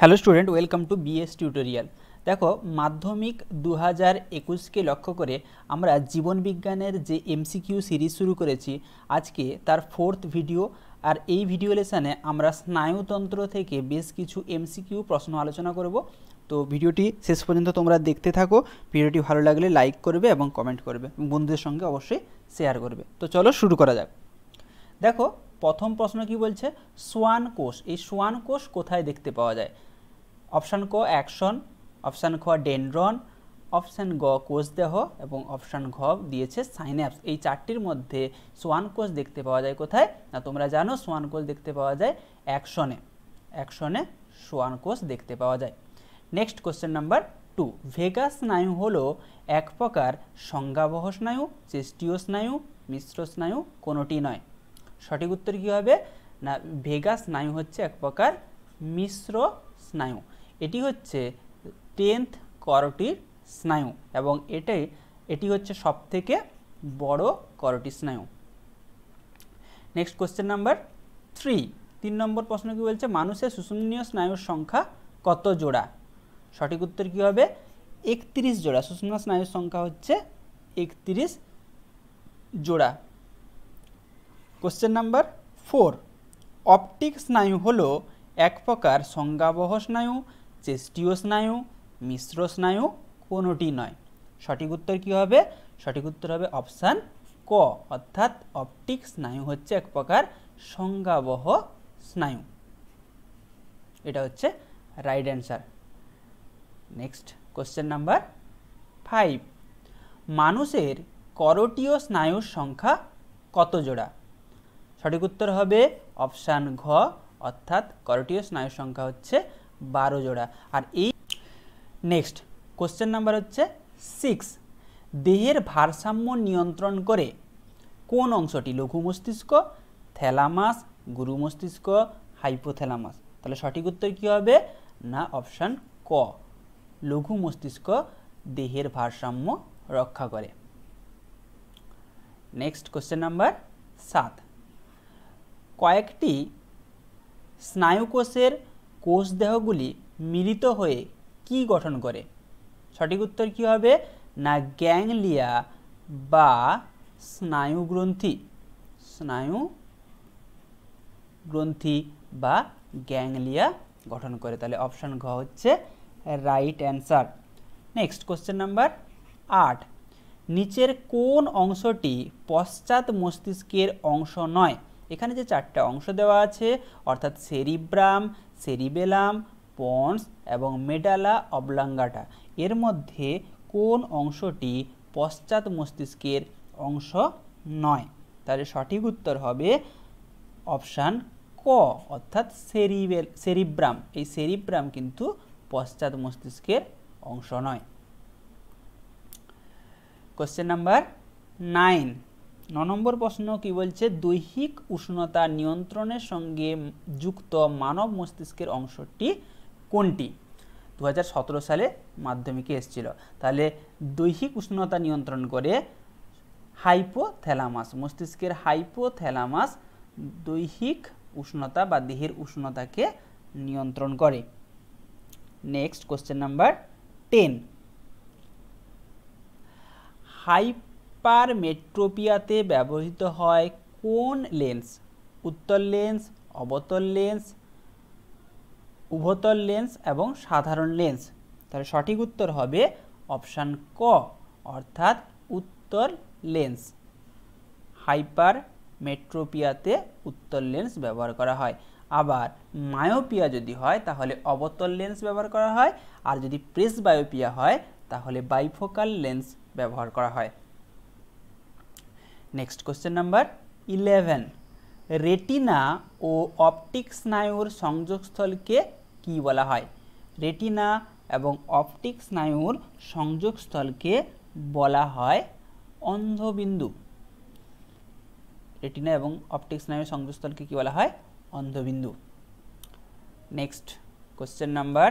Hello student welcome to BS tutorial. देखो माध्यमिक 2021 के लक्ष्य करे आमरा जीवन विज्ञानेर जे एमसीक्यू सीरीज शुरू करेछि आज के तार फोर्थ भिडियो और ये भिडियो लेसने आमरा स्नायुतंत्र थेके बेश किछु एमसीक्यू प्रश्न आलोचना करब। तो भिडियोटी शेष पर्यन्त तोमरा देखते थाको। भिडियोटी भालो लागले लाइक करबे एबं कमेंट करबे, बंधुदेर संगे अवश्यई शेयर करबे। तो चलो शुरू करा जाक। देखो प्रथम प्रश्न कि बोलछे श्वान कोष, ये श्वान कोष कोथाय देखते पावा जाय। ऑप्शन क एक्शन, ऑप्शन ख डेंड्रन, ऑप्शन ग कोष देह और ऑप्शन घ दिए साइनैप्स। ये चारटिर मध्य श्वान कोष देखते पावा जाए कोथाय ना तोमरा जानो श्वान कोष देखते पावा जाए एक्शने, एक्शने श्वान कोष देखते पावा जाए। नेक्स्ट क्वेश्चन नम्बर 2 भेगास स्नायु हलो एक प्रकार संज्ञाबह स्नायु, चेस्टीय स्नायु, मिश्र स्नायु कोनोटी नय। सठिक उत्तर कि होबे ना भेगास स्नायु होच्छे एक प्रकार मिश्र स्नायु। एटी होच्छे 10th करटिर स्नायु एबं एटाई एटी होच्छे सबथेके बड़ो करटिर स्नायु। नेक्स्ट क्वेश्चन नम्बर 3 3 नम्बर प्रश्न कि बोलछे मानुषेर सुषुम्नीय स्नायुर संख्या कत जोड़ा। सठिक उत्तर कि होबे 31 जोड़ा। सुषुम्ना स्नायुर संख्या होच्छे 31 जोड़ा। क्वेश्चन नम्बर 4 ऑप्टिक स्नायु हलो एक प्रकार संज्ञाबह स्नायु, चेस्टीय स्नायु, मिश्र स्नायु कोनोटी नय। सठिक उत्तर कि होबे? सठिक उत्तर होबे ऑप्शन क अर्थात ऑप्टिक स्नायु होच्छे एक प्रकार संज्ञाबह स्नायु। एटा होच्छे right answer. Next question number 5 मानुषेर करटीय स्नायुर संख्या कत जोड़ा। सठिक उत्तर होबे ऑप्शन घ अर्थात करटीय स्नायुर संख्या होच्छे 12 जोड़ा। और ये नेक्स्ट क्वेश्चन नम्बर होच्छे 6 देहेर भारसाम्य नियंत्रण करे कोन अंशटी लघु मस्तिष्क, थैलामास, गुरु मस्तिष्क, हाइपोथैलामास। ताहले सठिक उत्तर कि होबे ना ऑप्शन क लघु मस्तिष्क देहेर भारसाम्य रक्षा करे। नेक्स्ट क्वेश्चन नम्बर 7 कयेकटी स्नायुकोषेर कोष देहगुली मिलित होये कि गठन करे। सठिक उत्तर कि होबे ना गैंग्लिया बा स्नायुग्रंथि, स्नायुग्रंथि बा गैंग्लिया गठन करे। ताहले ऑप्शन घ होच्छे right answer. Next question number 8 नीचेर कोन अंशटी पश्चात मस्तिष्केर अंश नय। एखाने जे चारटे अंश देवा आछे अर्थात सेरिब्राम, सेरिबेलाम, पन्स एवं मेडुला अब्लंगाटा एर मध्य कोन अंशटी पश्चात मस्तिष्केर अंश नय। ताहले सठिक उत्तर होबे ऑप्शन क अर्थात सेरिब्राम। एई सेरिब्राम किन्तु पश्चात मस्तिष्केर अंश नय। क्वेश्चन नम्बर 9 9 नम्बर प्रश्न कि बोलछे दैहिक उष्णता नियंत्रणेर संगे जुक्त मानव मस्तिष्केर अंशटी कोनटी। 2017 साले माध्यमिके एसेछिलो। ताहले दैहिक उष्णता नियंत्रण करे हाइपोथैलामास, मस्तिष्केर हाइपोथैलामास दैहिक उष्णता बा देहेर उष्णताके नियंत्रण करे। नेक्स्ट क्वेश्चन नम्बर 10 हाइपरमेट्रोपियाते व्यवहृत हय कोन लेंस। उत्तल लेंस, अवतल लेंस, उभतल लेंस एवं साधारण लेंस। ताहले सठिक उत्तर होबे ऑप्शन क अर्थात उत्तल लेंस। हाइपरमेट्रोपियाते उत्तल लेंस व्यवहार करा हय। आबार मायोपिया यदि हय ताहले अवतल लेंस व्यवहार करा हय। आर यदि प्रेसबायोपिया हय ताहले बाइफोकाल लेंस व्यवहार करा हय। नेक्स्ट क्वेश्चन नम्बर 11 रेटिना और ऑप्टिक स्नायुर संयोगस्थल के कि बला हय। रेटिना एवं ऑप्टिक स्नायुर संयोगस्थल के बला हय अंधबिंदु। रेटिना एवं ऑप्टिक स्नायुर संयोगस्थल के कि बला हय अंधबिंदु। नेक्स्ट क्वेश्चन नम्बर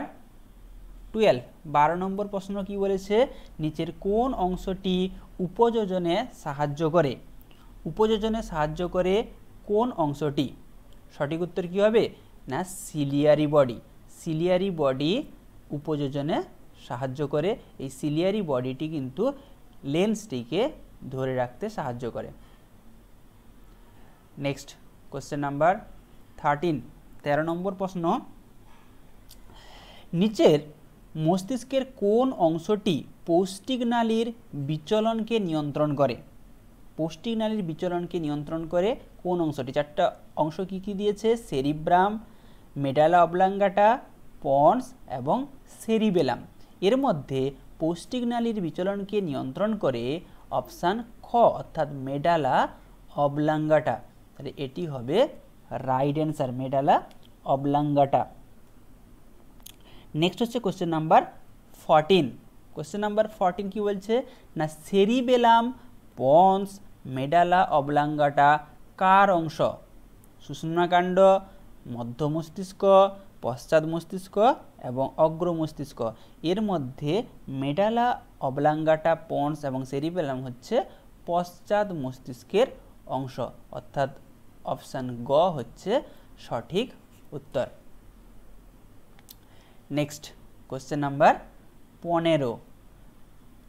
12 12 नम्बर प्रश्न कि बोलेछे नीचेर कोन अंशटी उपयोजने साहाय्य करे। उपयोजने साहाय्य करे कोन अंशटी। सठिक उत्तर कि होबे ना सिलियारी बडी। सिलियारी बडी उपयोजने साहाज्य करे। ये सिलियारी बडिटी किन्तु लेंसटीके धरे राखते साहाज्य करे। नेक्स्ट क्वेश्चन नम्बर 13 13 नम्बर प्रश्न नीचेर मस्तिष्केर कोन अंशटी पौष्टिक नालीर विचलन के नियंत्रण करे। पौष्टिक नालीर विचलन के नियंत्रण करे कोन अंशटी? चारटा अंश की दिए सेरिब्राम, मेडुला ओब्लांगाटा, पन्स एवं सेरिबेलम। एर मध्य पौष्टिक नालीर विचलन के नियंत्रण करे अपशन ख अर्थात मेडुला ओब्लांगाटा। ताहले एटी हबे right answer medulla oblongata. Next होच्छे क्वेश्चन नम्बर 14 क्वेश्चन नम्बर 14 की बोलछे ना सेरिबेलम, पन्स, मेडुला ओब्लांगाटा कार अंश? सुषुम्नाकांड, मध्य मस्तिष्क, पश्चात मस्तिष्क एवं अग्र मस्तिष्क। एर मध्य मेडुला ओब्लांगाटा, पन्स एवं सेरिबेलम होच्छे पश्चात मस्तिष्केर अंश अर्थात अपशन ग होच्छे सठिक उत्तर। नेक्स्ट क्वेश्चन नम्बर 15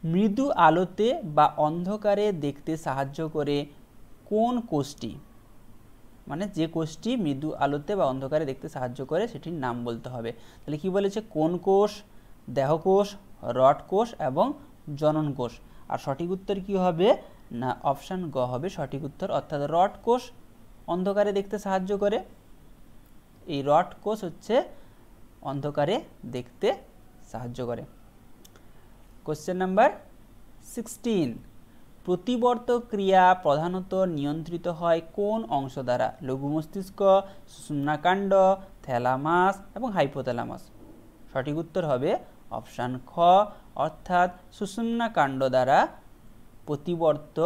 मृदु आलोते बा अंधकारे देखते साहाज्य करे कोन कोषटी? माने जे कोषटी मृदु आलोते बा अंधकारे देखते साहाज्य करे सेटिर नाम बोलते हबे। ताहले कि बोलेछे कोन कोष, देहकोष, रड कोष एवं जनन कोष। आर सठिक उत्तर कि हबे ना अपशन ग हबे सठिक उत्तर अर्थात रड कोष अंधकारे देखते साहाज्य करे। एई रड कोष होच्छे अंधकारे देखते साहाज्य करे। क्वेश्चन नम्बर 16 प्रतिवर्त क्रिया प्रधानत नियंत्रित हय कोन अंश द्वारा? लघु मस्तिष्क, सुषुम्नाकांड, थैलामास एवं हाइपोथैलामास। सठिक उत्तर हबे अपशन ख अर्थात सुषुम्नाकांड द्वारा प्रतिवर्त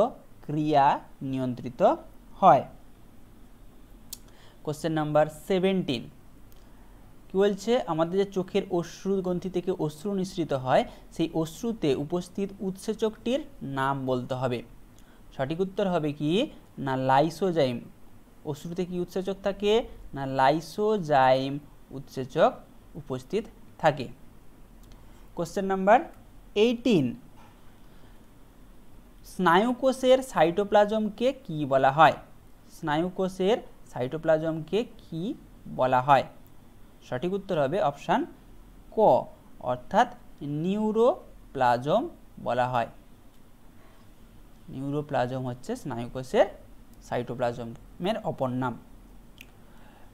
क्रिया नियंत्रित हय। क्वेश्चन नम्बर 17 चोखेर अश्रु ग्रंथि थेके अश्रु निःसृत हय सेई अश्रुते उपस्थित उत्सेचकटिर नाम बोलते हबे। सठिक उत्तर हबे कि ना लाइसोजाइम। अश्रुते कि उत्सेचक थाके ना लाइसोजाइम उत्सेचक उपस्थित थाके। क्वेश्चन नम्बर 18 स्नायुकोषेर साइटोप्लाज्म के कि बला हय? स्नायुकोषेर साइटोप्लाज्म के कि बला हय? सठिक उत्तर हबे अपशन क अर्थात न्यूरोप्लाज्म बला हय। न्यूरोप्लाज्म होच्छे स्नायुकोषेर साइटोप्लाज्मेर अपर नाम।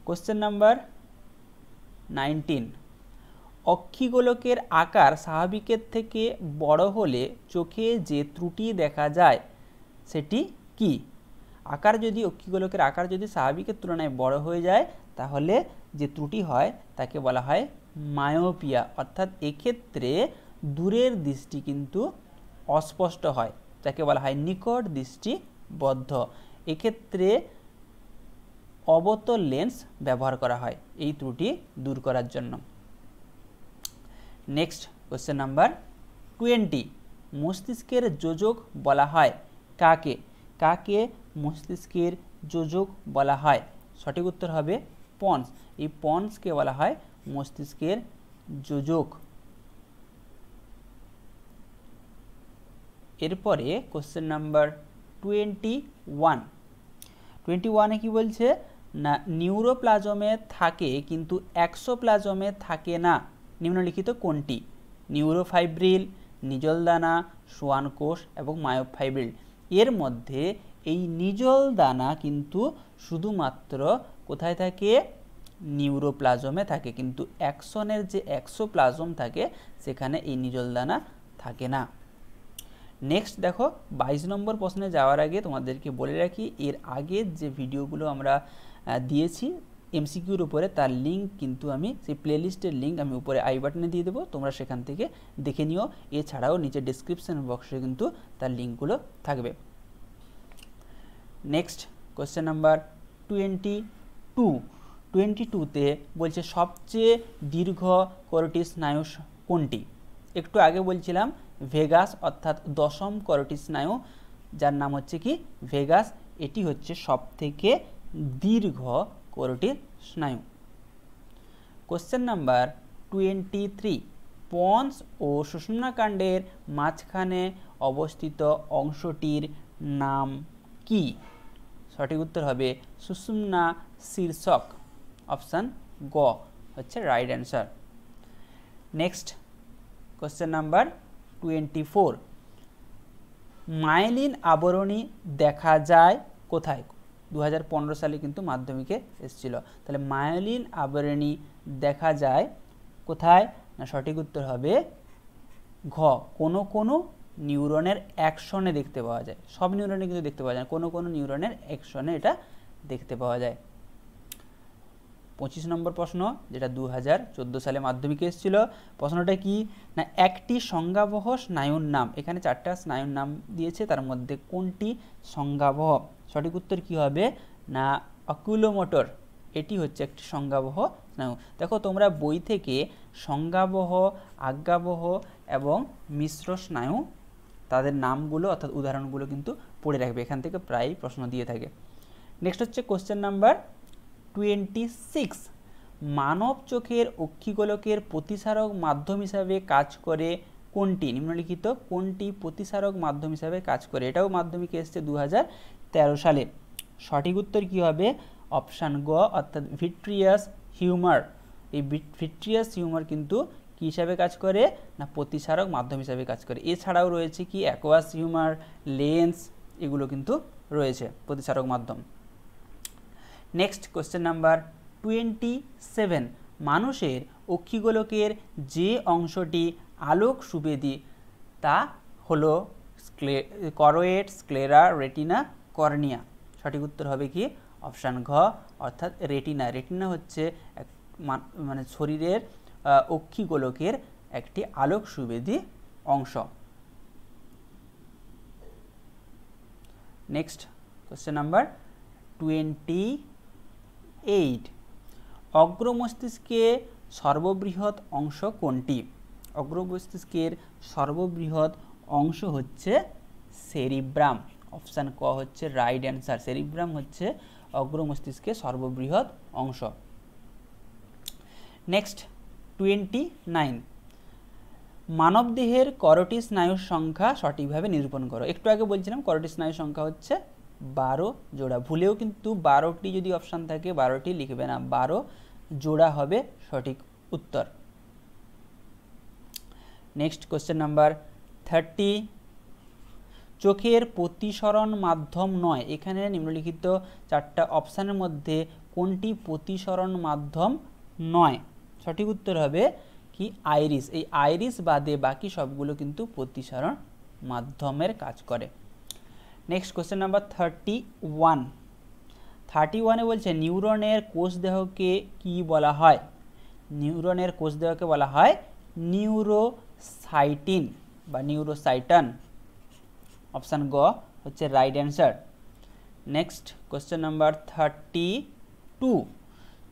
क्वेश्चन नम्बर 19 अक्षिगोलकेर आकार स्वाभाविकेर थेके बड़ होले चोखे जे त्रुटि देखा जाय सेटी कि? आकार जदि अक्षिगोलकेर आकार जदि स्वाभाविकेर तुलनाय बड़ हये जाय ताहले जे त्रुटि हय ताके बला हय मायोपिया अर्थात एक क्षेत्रे दूरेर दृष्टि किन्तु अस्पष्ट हय ताके बला हय निकट दृष्टिबद्ध। एक क्षेत्रे अवतल लेंस व्यवहार करा हय एई त्रुटि दूर करार जन्य। नेक्स्ट क्वेश्चन नम्बर 20 मस्तिष्केर जोजक बला हय काके? काके मस्तिष्केर जोजक बला हय? सठिक उत्तर हबे पन्स। ये पन्स के बला है मस्तिष्केर जोजक। एरपर क्वेश्चन नम्बर 21 की बोलछे ना न्यूरोप्लाज्मे थाके किन्तु एक्सोप्लाज्मे थाके ना निम्नलिखित तो कोनटी? न्यूरोफाइब्रिल, निजलदाना, श्वानकोष एवं मायोफाइब्रिल। एर मध्य এই নিজল দানা কিন্তু শুধুমাত্র কোথায় থাকে? নিউরোপ্লাজমে থাকে। কিন্তু অ্যাকশনের যে অ্যাক্সোপ্লাজম থাকে সেখানে এই নিজল দানা থাকে না। নেক্সট দেখো 22 নম্বর প্রশ্নে যাওয়ার আগে তোমাদেরকে বলে রাখি এর আগে যে ভিডিওগুলো আমরা দিয়েছি এমসিকিউর উপরে তার লিংক কিন্তু আমি সেই প্লেলিস্টের লিংক আমি উপরে আই বাটনে দিয়ে দেব, তোমরা সেখান থেকে দেখে নিও। এছাড়াও নিচে ডেসক্রিপশন বক্সে কিন্তু তার লিংকগুলো থাকবে। नेक्स्ट क्वेश्चन नम्बर 22 ते बोलछे सबचेये दीर्घ करोटी स्नायु कोनटी? एकटू आगे बोलछिलाम भेगास अर्थात दशम करोटी स्नायु जार नाम होच्छे कि भेगास। एटी होच्छे सबथेके दीर्घ करोटी स्नायु। क्वेश्चन नम्बर 23 पन्स और सुषुम्नाकाण्डेर माझखाने अवस्थित अंशटिर नाम कि सठिक उत्तर हबे सुषुम्ना शीर्षक अपशन ग हच्छे right answer. Next question number 24 myelin आवरणी देखा जाए कोथाय 2015 साले किन्तु माध्यमिके एसेछिलो ताहले माइलिन आवरणी देखा जाए कोथाय ना सठिक उत्तर हबे घ कोनो कोनो निउरनेर एक्शने देखते पावा जाए सब निउरने किन्तु देखते पावा जाए कोनो कोनो निउरनेर एक्शने एटा देखते पावा जाए। 25 नम्बर प्रश्न जेटा 2014 साले माध्यमिके एसेछिलो प्रश्नटा कि ना एकटी संज्ञावह स्नायुर नाम एखाने चारटा स्नायुर नाम दिएछे तार मध्ये कोनटी संज्ञावह सठिक उत्तर कि हबे ना अकुलोमोटर एटी हच्छे एकटी संज्ञावह स्नायु। देखो तोमरा बोई थेके संज्ञावह आज्ञावह एवं मिश्र स्नायु तादेर नामगुलो अर्थात उदाहरणगुलो किन्तु पड़े राखबे एखान थेके प्राय प्रश्न दिए थाके। नेक्स्ट हच्छे क्वेश्चन नम्बर 26 मानव चोखेर अक्षिगोलकेर प्रतिसारक माध्यम हिसाबे काज करे कोनटी निम्नलिखित कोनटी प्रतिसारक माध्यम हिसाबे काज करे एटाओ माध्यमिके एसेछे 2013 साले सठिक उत्तर कि हबे अपशन ग अर्थात विट्रियस ह्यूमर। ये विट्रियस ह्यूमर किन्तु कि हिसाबे काज करे ना प्रतिसारक माध्यम हिसाबे काज करे। एछाड़ाओ रयेछे कि एक्वास ह्यूमर लेंस एगुलो किन्तु रयेछे प्रतिसारक माध्यम। नेक्स्ट क्वेश्चन नम्बर 27 मानुषेर अक्षिगोलकेर जे अंशटी आलोक सुवेदी ता हलो करोएड स्क्लेरा रेटिना कर्निया सठिक उत्तर हबे कि अपशन घ अर्थात रेटिना। रेटिना हच्छे माने शरीरेर अक्षिगोलकेर एकटी आलोक सुवेदी अंश। नेक्स्ट क्वेश्चन नम्बर 28 अग्र मस्तिष्केर सर्वबृहत् अंश कोनटी अग्र मस्तिष्केर सर्वबृहत् अंश हच्छे सेरिब्राम अपशन क हच्छे राइट आंसर। सेरिब्राम हच्छे अग्र मस्तिष्केर सर्वबृहत् अंश। नेक्स्ट 29 मानव देहेर करोटी स्नायुर संख्या सठिकभावे निरूपण करो। एकटू आगे बोलछिलाम करोटी स्नायुर संख्या हच्छे 12 जोड़ा भूलेও किन्तु 12टी जो अपशन थाके 12टी लिखबे ना 12 जोड़ा हबे सठिक उत्तर। नेक्स्ट क्वेश्चन नम्बर 30 चोखेर प्रतिसरण माध्यम नय एखाने निम्नलिखित चारटा अपशनेर मध्ये कोनटी प्रतिसरण माध्यम नय सठिक उत्तर हबे कि आइरिस। एई आइरिस बादे बाकी सबगुलो किन्तु प्रतिसरण माध्यमेर काज करे। नेक्स्ट क्वेश्चन नम्बर 31 बोलছে নিউরনের কোষদেহকে কি বলা হয়। নিউরনের কোষদেহকে বলা হয় নিউরোসাইটিন বা নিউরোসাইটন অপশন গ হচ্ছে right answer. Next question number 32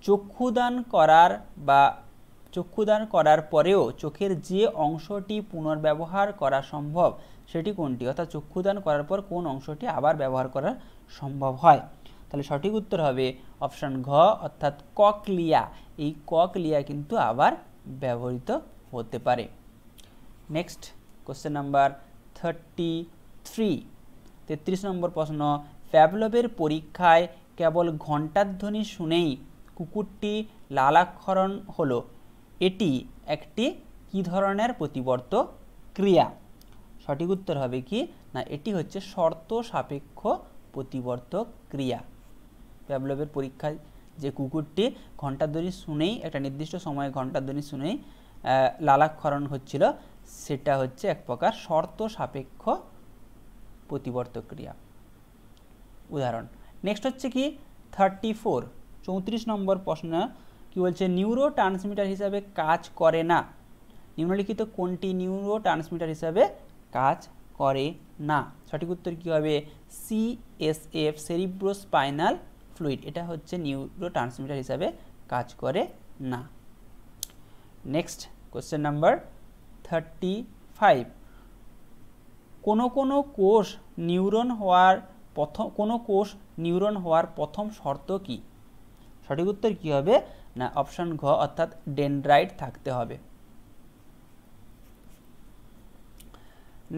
চক্ষুদান করার বা চক্ষুদান করার পরেও চোখের যে অংশটি পুনর্ব্যবহার করা সম্ভব সেটি কোনটি অর্থাৎ চক্ষুদান করার পর কোন অংশটি আবার ব্যবহার করা সম্ভব হয় তাহলে সঠিক উত্তর হবে অপশন ঘ অর্থাৎ ককলিয়া। এই ককলিয়া কিন্তু আবার ব্যবহৃত হতে পারে। নেক্সট কোশ্চেন নাম্বার 33 নম্বর প্রশ্ন প্যাভলভের পরীক্ষায় কেবল ঘন্টার ধ্বনি শুনেই কুকুরটি লালাক্ষরণ হলো এটি একটি কি ধরনের প্রতিবর্ত ক্রিয়া সঠিক উত্তর হবে কি না এটি হচ্ছে শর্ত সাপেক্ষ প্রতিবর্ত ক্রিয়া। প্যাভলভের পরীক্ষায় যে কুকুরটি ঘণ্টাধ্বনি শুনেই একটা নির্দিষ্ট সময়ে ঘণ্টাধ্বনি শুনেই লালাক্ষরণ হচ্ছিল সেটা হচ্ছে এক প্রকার শর্ত সাপেক্ষ প্রতিবর্ত ক্রিয়া উদাহরণ। নেক্সট হচ্ছে কি 34 নম্বর প্রশ্ন कि बोलছে নিউরো ট্রান্সমিটার হিসাবে কাজ করে না নিম্নলিখিত কোনটি নিউরো ট্রান্সমিটার হিসাবে কাজ করে না সঠিক উত্তর কি হবে সিএসএফ সেরিব্রোস্পাইনাল ফ্লুইড এটা হচ্ছে নিউরো ট্রান্সমিটার হিসাবে কাজ করে না। নেক্সট কোশ্চেন নাম্বার 35 কোন কোন কোষ নিউরন হওয়ার প্রথম শর্ত কি সঠিক উত্তর কি হবে ना अपशन घ अर्थात डेंड्राइट थाकते होबे।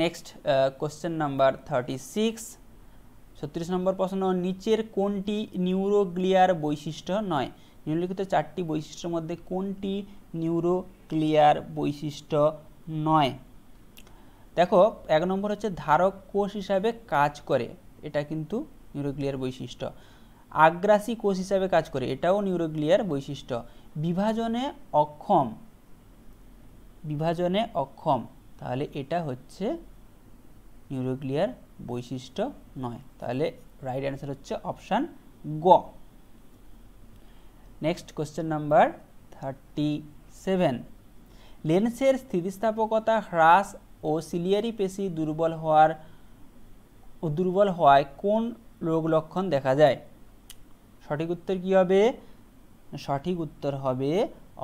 नेक्स्ट क्वेश्चन नम्बर 36 36 नम्बर प्रश्न नीचेर कोनटी निउरोग्लियार वैशिष्ट्य नय। निम्नलिखित चारटी वैशिष्ट्यर मध्ये कोनटी निउरोग्लियार वैशिष्ट्य नय। देखो एक नम्बर होच्छे धारक कोष हिसाबे काज करे, एटा किन्तु निउरोग्लियार वैशिष्ट्य। आग्रासी कोष हिसाबे काज करे, एटाओ निउरोग्लियार वैशिष्ट्य। विभाजने अक्षम, ताहले एटा होच्छे निउरोग्लियार वैशिष्ट्य नय। ताहले राइट आंसर होच्छे ऑप्शन ग। नेक्स्ट क्वेश्चन नम्बर 37 लेंसेर स्थितिस्थापकता ह्रास और सिलियारी पेशी दुर्बल होवाय कोन रोग लक्षण देखा जाए। सठिक उत्तर की होबे? सठिक उत्तर होबे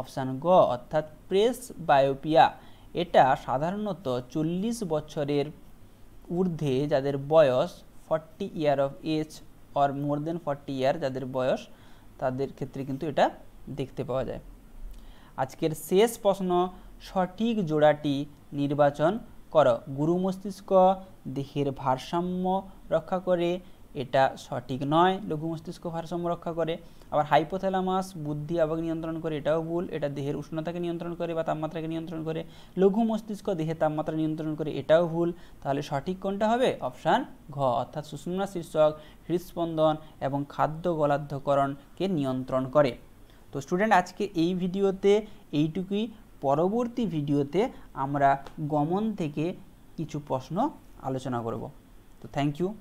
अपशन ग अर्थात प्रेसबायोपिया। एटा साधारणत 40 बछरेर ऊर्ध्वे जादेर बयस 40 year of age or more then 40 year जादेर बयस तादेर क्षेत्रे किन्तु एटा देखते पावा जाए। आजकेर शेष प्रश्न सठिक जोड़ाटी निर्वाचन करो। गुरु मस्तिष्क देहेर भारसाम्य रक्षा करे, एटा सठिक नय। लघु मस्तिष्क भारसाम्य रक्षा करे। आबार हाइपोथैलामास बुद्धि आवेग नियंत्रण करे, एटाओ भूल। एटा देहेर उष्णताके नियंत्रण करे बा तापमात्राके नियंत्रण करे। लघु मस्तिष्क देहेर तापमात्रा नियंत्रण करे, एटाओ भूल। ताहले सठिक कोनटा होबे? अपशन घ अर्थात सुषुम्ना शीर्षक हृदस्पंदन एवं खाद्य गलाद्धकरण के नियंत्रण करे। तो स्टूडेंट आज के एई भिडियोते एइटुकुई। परवर्ती भिडियोते आमरा गमन थेके किछु प्रश्न आलोचना करब। तो थैंक यू।